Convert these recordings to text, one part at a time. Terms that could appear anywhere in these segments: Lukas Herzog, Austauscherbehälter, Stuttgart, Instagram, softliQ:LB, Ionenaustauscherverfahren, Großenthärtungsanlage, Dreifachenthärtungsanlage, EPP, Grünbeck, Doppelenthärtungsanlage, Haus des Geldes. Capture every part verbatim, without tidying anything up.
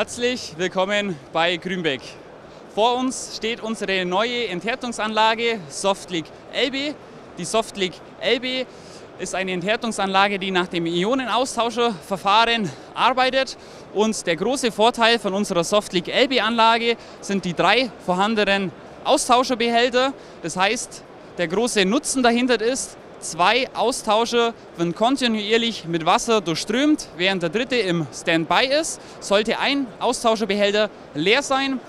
Herzlich willkommen bei Grünbeck. Vor uns steht unsere neue Enthärtungsanlage softliQ L B. Die softliQ L B ist eine Enthärtungsanlage, die nach dem Ionenaustauscherverfahren arbeitet. Und der große Vorteil von unserer softliQ L B-Anlage sind die drei vorhandenen Austauscherbehälter. Das heißt, der große Nutzen dahinter ist, zwei Austauscher werden kontinuierlich mit Wasser durchströmt, während der dritte im Standby ist. Sollte ein Austauscherbehälter leer sein,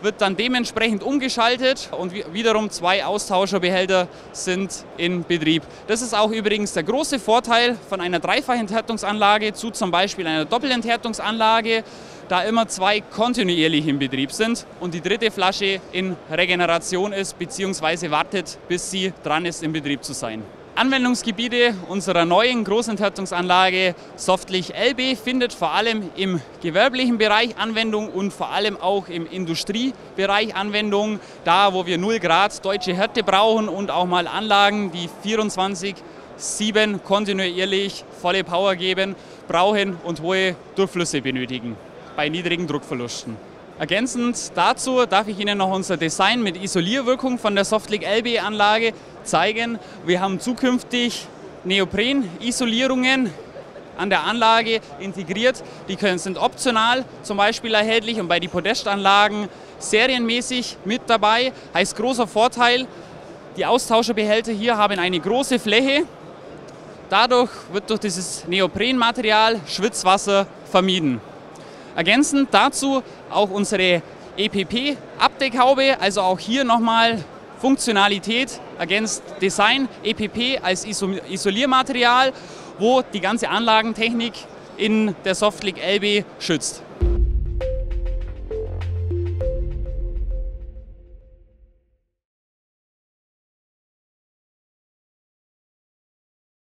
wird dann dementsprechend umgeschaltet und wiederum zwei Austauscherbehälter sind in Betrieb. Das ist auch übrigens der große Vorteil von einer Dreifachenthärtungsanlage zu zum Beispiel einer Doppelenthärtungsanlage, da immer zwei kontinuierlich im Betrieb sind und die dritte Flasche in Regeneration ist bzw. wartet, bis sie dran ist, im Betrieb zu sein. Anwendungsgebiete unserer neuen Großenthärtungsanlage softliQ L B findet vor allem im gewerblichen Bereich Anwendung und vor allem auch im Industriebereich Anwendung, da wo wir null Grad deutsche Härte brauchen und auch mal Anlagen, die vierundzwanzig sieben kontinuierlich volle Power geben, brauchen und hohe Durchflüsse benötigen bei niedrigen Druckverlusten. Ergänzend dazu darf ich Ihnen noch unser Design mit Isolierwirkung von der softliQ L B-Anlage zeigen. Wir haben zukünftig Neopren-Isolierungen an der Anlage integriert. Die können, sind optional zum Beispiel erhältlich und bei den Podestanlagen serienmäßig mit dabei. Heißt großer Vorteil, die Austauscherbehälter hier haben eine große Fläche. Dadurch wird durch dieses Neoprenmaterial Schwitzwasser vermieden. Ergänzend dazu auch unsere E P P-Abdeckhaube, also auch hier nochmal Funktionalität ergänzt Design, E P P als Isoliermaterial, wo die ganze Anlagentechnik in der softliQ L B schützt.